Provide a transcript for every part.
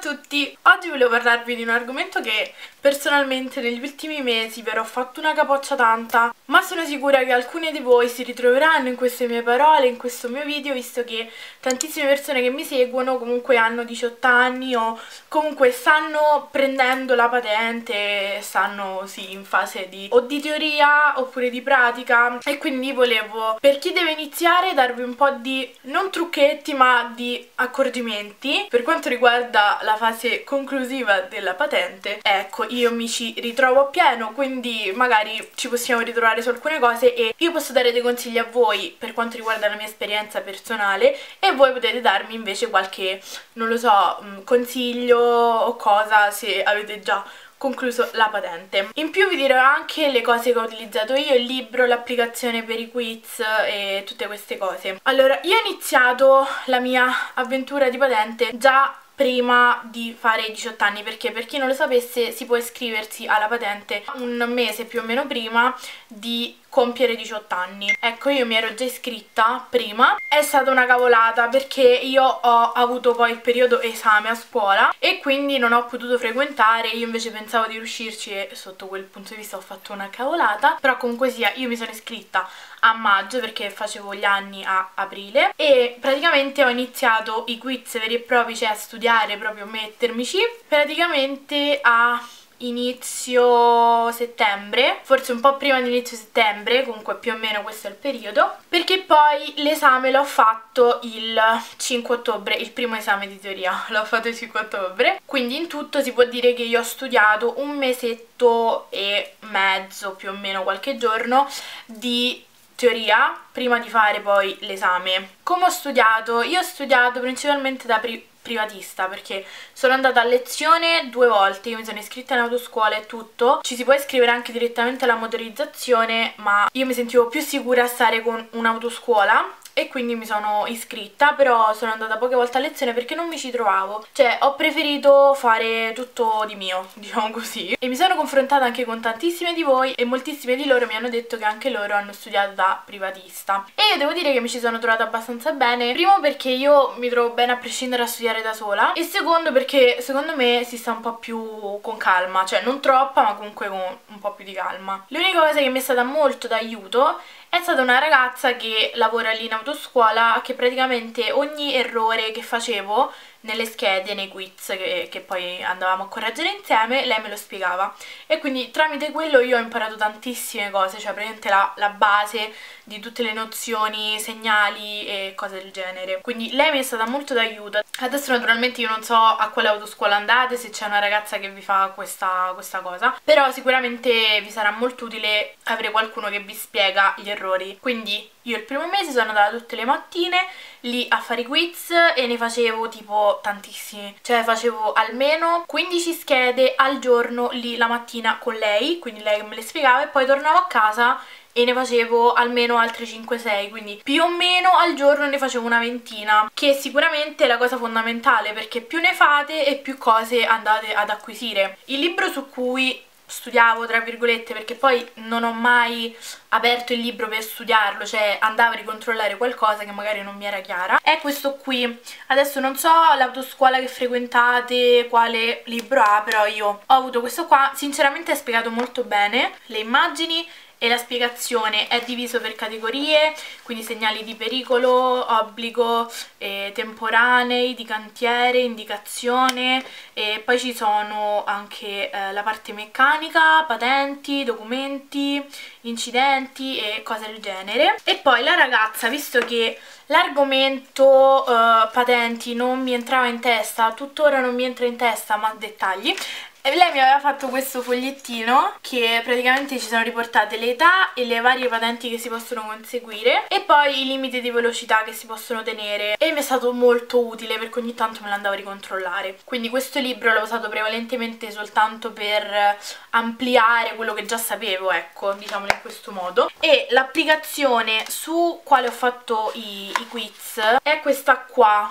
Ciao a tutti, oggi volevo parlarvi di un argomento che personalmente negli ultimi mesi vi ho fatto una capoccia tanta, ma sono sicura che alcuni di voi si ritroveranno in queste mie parole, in questo mio video, visto che tantissime persone che mi seguono comunque hanno 18 anni o comunque stanno prendendo la patente, stanno sì in fase di teoria oppure di pratica, e quindi volevo, per chi deve iniziare, darvi un po' di non trucchetti ma di accorgimenti per quanto riguarda la fase conclusiva della patente. Ecco, io mi ci ritrovo appieno, quindi magari ci possiamo ritrovare su alcune cose e io posso dare dei consigli a voi per quanto riguarda la mia esperienza personale e voi potete darmi invece qualche, non lo so, consiglio o cosa se avete già concluso la patente. In più vi dirò anche le cose che ho utilizzato io, il libro, l'applicazione per i quiz e tutte queste cose. Allora, io ho iniziato la mia avventura di patente già prima di fare i 18 anni, perché per chi non lo sapesse si può iscriversi alla patente un mese più o meno prima di compiere 18 anni. Ecco, io mi ero già iscritta prima, è stata una cavolata perché io ho avuto poi il periodo esame a scuola e quindi non ho potuto frequentare, io invece pensavo di riuscirci e sotto quel punto di vista ho fatto una cavolata, però comunque sia io mi sono iscritta a maggio perché facevo gli anni a aprile e praticamente ho iniziato i quiz veri e propri, cioè a studiare proprio, mettermici praticamente a inizio settembre, forse un po' prima di inizio settembre, comunque più o meno questo è il periodo, perché poi l'esame l'ho fatto il 5 ottobre, il primo esame di teoria l'ho fatto il 5 ottobre, quindi in tutto si può dire che io ho studiato un mesetto e mezzo, più o meno qualche giorno, di teoria prima di fare poi l'esame. Come ho studiato? Io ho studiato principalmente da privatista, perché sono andata a lezione 2 volte, io mi sono iscritta in autoscuola e tutto, ci si può iscrivere anche direttamente alla motorizzazione, ma io mi sentivo più sicura a stare con un'autoscuola e quindi mi sono iscritta, però sono andata poche volte a lezione perché non mi ci trovavo, cioè ho preferito fare tutto di mio, diciamo così, e mi sono confrontata anche con tantissime di voi e moltissime di loro mi hanno detto che anche loro hanno studiato da privatista e io devo dire che mi ci sono trovata abbastanza bene, primo perché io mi trovo bene a prescindere a studiare da sola e secondo perché secondo me si sta un po' più con calma, cioè non troppa ma comunque con un po' più di calma. L'unica cosa che mi è stata molto d'aiuto è stata una ragazza che lavora lì in autoscuola, che praticamente ogni errore che facevo nelle schede, nei quiz che poi andavamo a correggere insieme, lei me lo spiegava e quindi tramite quello io ho imparato tantissime cose, cioè praticamente la base di tutte le nozioni, segnali e cose del genere, quindi lei mi è stata molto d'aiuto. Adesso naturalmente io non so a quale autoscuola andate, se c'è una ragazza che vi fa questa cosa, però sicuramente vi sarà molto utile avere qualcuno che vi spiega gli errori. Quindi io il primo mese sono andata tutte le mattine lì a fare i quiz e ne facevo tipo tantissimi, cioè facevo almeno 15 schede al giorno lì la mattina con lei, quindi lei me le spiegava e poi tornavo a casa e ne facevo almeno altre 5-6, quindi più o meno al giorno ne facevo una ventina, che sicuramente è la cosa fondamentale perché più ne fate e più cose andate ad acquisire. Il libro su cui studiavo, tra virgolette, perché poi non ho mai aperto il libro per studiarlo, cioè andavo a ricontrollare qualcosa che magari non mi era chiara, è questo qui. Adesso non so l'autoscuola che frequentate quale libro ha, però io ho avuto questo qua, sinceramente è spiegato molto bene, le immagini e la spiegazione, è diviso per categorie, quindi segnali di pericolo, obbligo, temporanei, di cantiere, indicazione, e poi ci sono anche la parte meccanica, patenti, documenti, incidenti e cose del genere. E poi la ragazza, visto che l'argomento patenti non mi entrava in testa, tuttora non mi entra in testa, ma dettagli, e lei mi aveva fatto questo fogliettino che praticamente ci sono riportate le età e le varie patenti che si possono conseguire e poi i limiti di velocità che si possono tenere, e mi è stato molto utile perché ogni tanto me l'andavo a ricontrollare. Quindi questo libro l'ho usato prevalentemente soltanto per ampliare quello che già sapevo, ecco, diciamolo in questo modo. E l'applicazione su quale ho fatto i quiz è questa qua,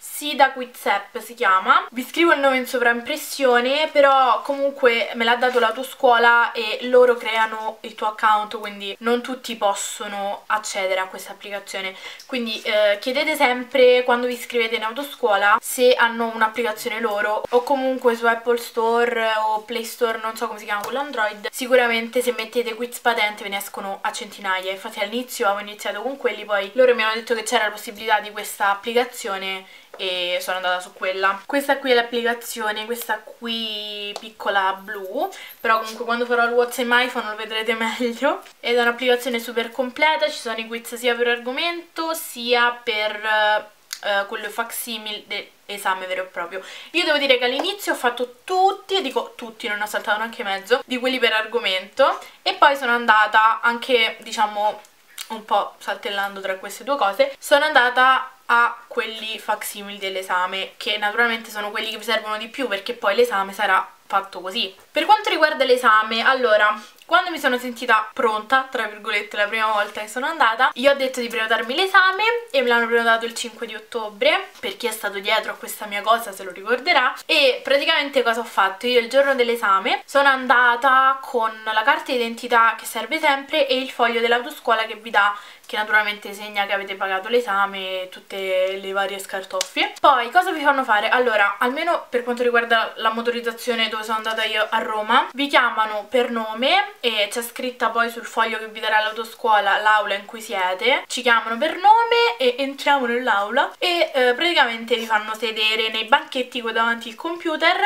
Sida Quizzap si chiama. Vi scrivo il nome in sovraimpressione, però comunque me l'ha dato l'autoscuola e loro creano il tuo account, quindi non tutti possono accedere a questa applicazione. Quindi chiedete sempre, quando vi iscrivete in autoscuola, se hanno un'applicazione loro, o comunque su Apple Store o Play Store, non so come si chiama quello Android. Sicuramente se mettete Quiz Patente ve ne escono a centinaia. Infatti all'inizio avevo iniziato con quelli, poi loro mi hanno detto che c'era la possibilità di questa applicazione e sono andata su quella. Questa qui è l'applicazione, questa qui piccola blu, però comunque quando farò il What's in my iPhone lo vedrete meglio. Ed è un'applicazione super completa, ci sono i quiz sia per argomento sia per quello facsimile dell'esame vero e proprio. Io devo dire che all'inizio ho fatto tutti, e dico tutti, non ho saltato neanche mezzo, di quelli per argomento, e poi sono andata anche, diciamo, un po' saltellando tra queste due cose, sono andata a quelli facsimili dell'esame, che naturalmente sono quelli che vi servono di più, perché poi l'esame sarà fatto così. Per quanto riguarda l'esame, allora, quando mi sono sentita pronta, tra virgolette, la prima volta che sono andata, io ho detto di prenotarmi l'esame e me l'hanno prenotato il 5 di ottobre, per chi è stato dietro a questa mia cosa se lo ricorderà. E praticamente cosa ho fatto? Io il giorno dell'esame sono andata con la carta d'identità che serve sempre e il foglio dell'autoscuola che vi dà, che naturalmente segna che avete pagato l'esame e tutte le varie scartoffie. Poi cosa vi fanno fare? Allora, almeno per quanto riguarda la motorizzazione dove sono andata io a Roma, vi chiamano per nome e c'è scritta poi sul foglio che vi darà l'autoscuola l'aula in cui siete. Ci chiamano per nome e entriamo nell'aula e praticamente vi fanno sedere nei banchetti qua davanti al computer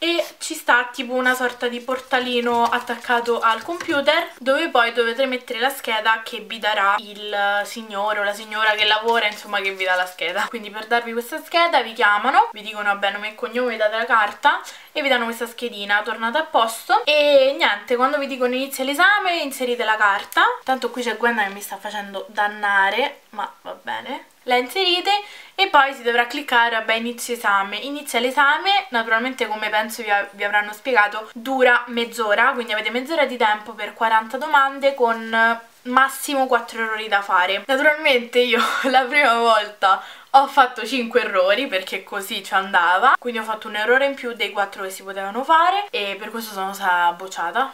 e ci sta tipo una sorta di portalino attaccato al computer dove poi dovete mettere la scheda che vi darà il signore o la signora che lavora, insomma, che vi dà la scheda. Quindi per darvi questa scheda vi chiamano, vi dicono vabbè nome e cognome, date la carta e vi danno questa schedina, tornate a posto e niente, quando vi dicono inizia l'esame inserite la carta. Tanto qui c'è Gwenda che mi sta facendo dannare, ma va bene, la inserite e poi si dovrà cliccare vabbè inizio esame. Inizia l'esame, naturalmente come penso vi avranno spiegato dura mezz'ora, quindi avete mezz'ora di tempo per 40 domande con massimo 4 errori da fare. Naturalmente io la prima volta ho fatto 5 errori perché così ci andava, quindi ho fatto un errore in più dei 4 che si potevano fare e per questo sono stata bocciata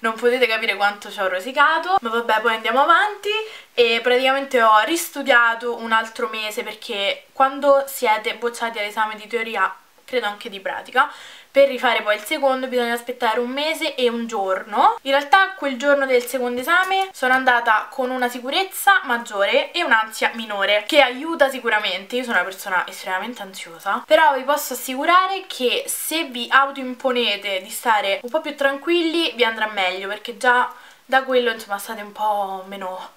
non potete capire quanto ci ho rosicato, ma vabbè, poi andiamo avanti. E praticamente ho ristudiato un altro mese, perché quando siete bocciati all'esame di teoria, credo anche di pratica, per rifare poi il secondo bisogna aspettare un mese e un giorno. In realtà quel giorno del secondo esame sono andata con una sicurezza maggiore e un'ansia minore, che aiuta sicuramente. Io sono una persona estremamente ansiosa, però vi posso assicurare che se vi autoimponete di stare un po' più tranquilli vi andrà meglio, perché già da quello, insomma, state un po' meno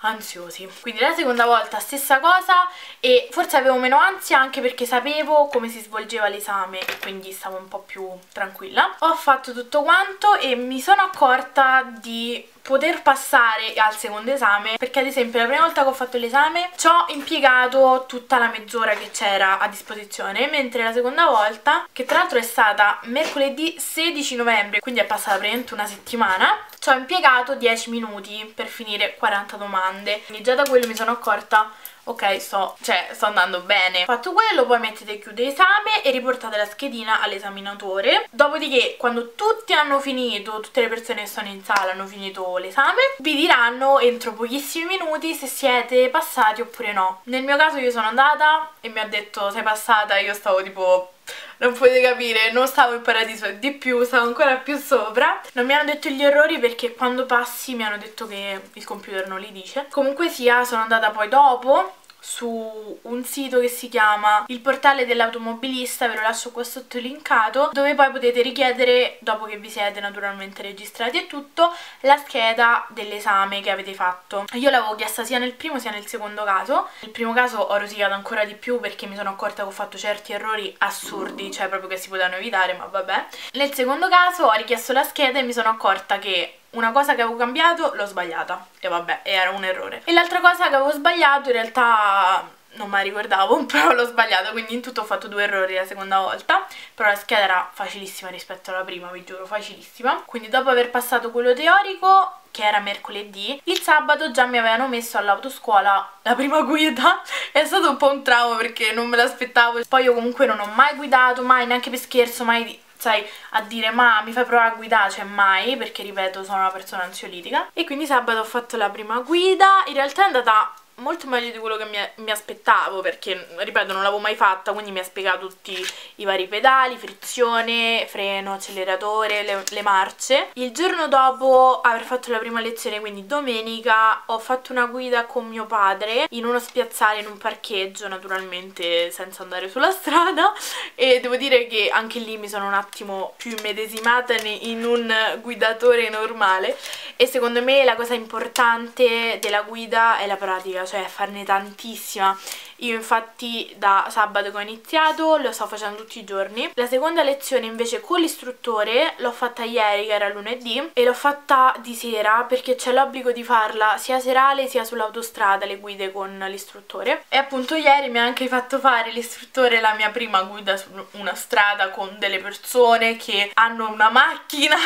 ansiosi. Quindi la seconda volta stessa cosa, e forse avevo meno ansia anche perché sapevo come si svolgeva l'esame e quindi stavo un po' più tranquilla. Ho fatto tutto quanto e mi sono accorta di poter passare al secondo esame, perché ad esempio la prima volta che ho fatto l'esame ci ho impiegato tutta la mezz'ora che c'era a disposizione, mentre la seconda volta, che tra l'altro è stata mercoledì 16 novembre, quindi è passata praticamente una settimana, ci ho impiegato 10 minuti per finire 40 domande. Quindi già da quello mi sono accorta, ok, sto andando bene. Fatto quello, poi mettete chiude esame e riportate la schedina all'esaminatore. Dopodiché, quando tutti hanno finito, tutte le persone che sono in sala hanno finito l'esame, vi diranno entro pochissimi minuti se siete passati oppure no. Nel mio caso io sono andata e mi ha detto sei passata, io stavo tipo, non potete capire, non stavo in paradiso e di più, stavo ancora più sopra. Non mi hanno detto gli errori perché quando passi mi hanno detto che il computer non li dice. Comunque sia, sono andata poi dopo su un sito che si chiama Il Portale dell'Automobilista, ve lo lascio qua sotto linkato, dove poi potete richiedere, dopo che vi siete naturalmente registrati e tutto, la scheda dell'esame che avete fatto. Io l'avevo chiesta sia nel primo sia nel secondo caso. Nel primo caso ho rosicato ancora di più perché mi sono accorta che ho fatto certi errori assurdi, cioè proprio che si potevano evitare, ma vabbè. Nel secondo caso ho richiesto la scheda e mi sono accorta che una cosa che avevo cambiato l'ho sbagliata e vabbè, era un errore, e l'altra cosa che avevo sbagliato in realtà non me la ricordavo, però l'ho sbagliata, quindi in tutto ho fatto 2 errori la seconda volta. Però la scheda era facilissima rispetto alla prima, vi giuro, facilissima. Quindi dopo aver passato quello teorico, che era mercoledì, il sabato già mi avevano messo all'autoscuola la prima guida. È stato un po' un trauma perché non me l'aspettavo. Poi io comunque non ho mai guidato, mai, neanche per scherzo, mai, sai, a dire ma mi fai provare a guidare, cioè mai, perché ripeto sono una persona ansiolitica. E quindi sabato ho fatto la prima guida, in realtà è andata molto meglio di quello che mi aspettavo, perché ripeto non l'avevo mai fatta, quindi mi ha spiegato tutti i vari pedali, frizione, freno, acceleratore, le marce. Il giorno dopo aver fatto la prima lezione, quindi domenica, ho fatto una guida con mio padre in uno spiazzale, in un parcheggio, naturalmente senza andare sulla strada, e devo dire che anche lì mi sono un attimo più immedesimata in un guidatore normale. E secondo me la cosa importante della guida è la pratica, cioè farne tantissima. Io infatti da sabato che ho iniziato lo sto facendo tutti i giorni. La seconda lezione invece con l'istruttore l'ho fatta ieri, che era lunedì, e l'ho fatta di sera perché c'è l'obbligo di farla sia serale sia sull'autostrada, le guide con l'istruttore. E appunto ieri mi ha anche fatto fare l'istruttore la mia prima guida su una strada con delle persone che hanno una macchina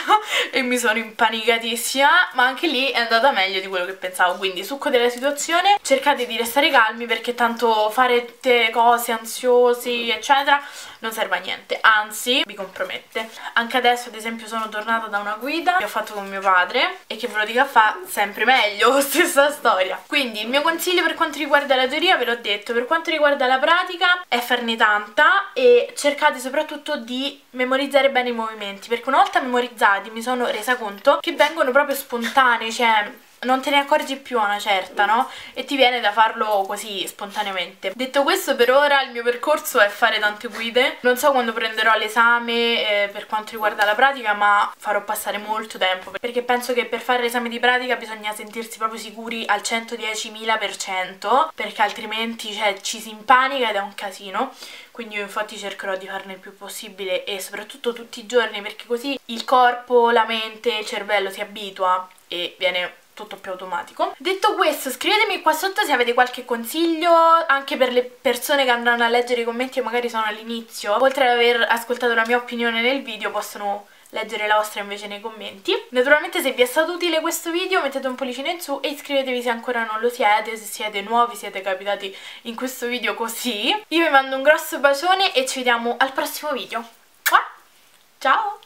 e mi sono impanicatissima, ma anche lì è andata meglio di quello che pensavo. Quindi succo della situazione: cercate di restare calmi, perché tanto fare tutte cose ansiosi eccetera non serve a niente, anzi vi compromette. Anche adesso ad esempio sono tornata da una guida che ho fatto con mio padre e che ve lo dico fa sempre meglio, stessa storia. Quindi il mio consiglio per quanto riguarda la teoria ve l'ho detto, per quanto riguarda la pratica è farne tanta e cercate soprattutto di memorizzare bene i movimenti, perché una volta memorizzati mi sono resa conto che vengono proprio spontanei, cioè non te ne accorgi più a una certa, no? E ti viene da farlo così spontaneamente. Detto questo, per ora il mio percorso è fare tante guide. Non so quando prenderò l'esame per quanto riguarda la pratica, ma farò passare molto tempo, perché penso che per fare l'esame di pratica bisogna sentirsi proprio sicuri al 110.000%, perché altrimenti, cioè, ci si impanica ed è un casino. Quindi io infatti cercherò di farne il più possibile e soprattutto tutti i giorni, perché così il corpo, la mente, il cervello si abitua e viene tutto più automatico. Detto questo, scrivetemi qua sotto se avete qualche consiglio anche per le persone che andranno a leggere i commenti e magari sono all'inizio. Oltre ad aver ascoltato la mia opinione nel video, possono leggere la vostra invece nei commenti. Naturalmente se vi è stato utile questo video mettete un pollicino in su e iscrivetevi se ancora non lo siete, se siete nuovi, siete capitati in questo video così. Io vi mando un grosso bacione e ci vediamo al prossimo video. Ciao!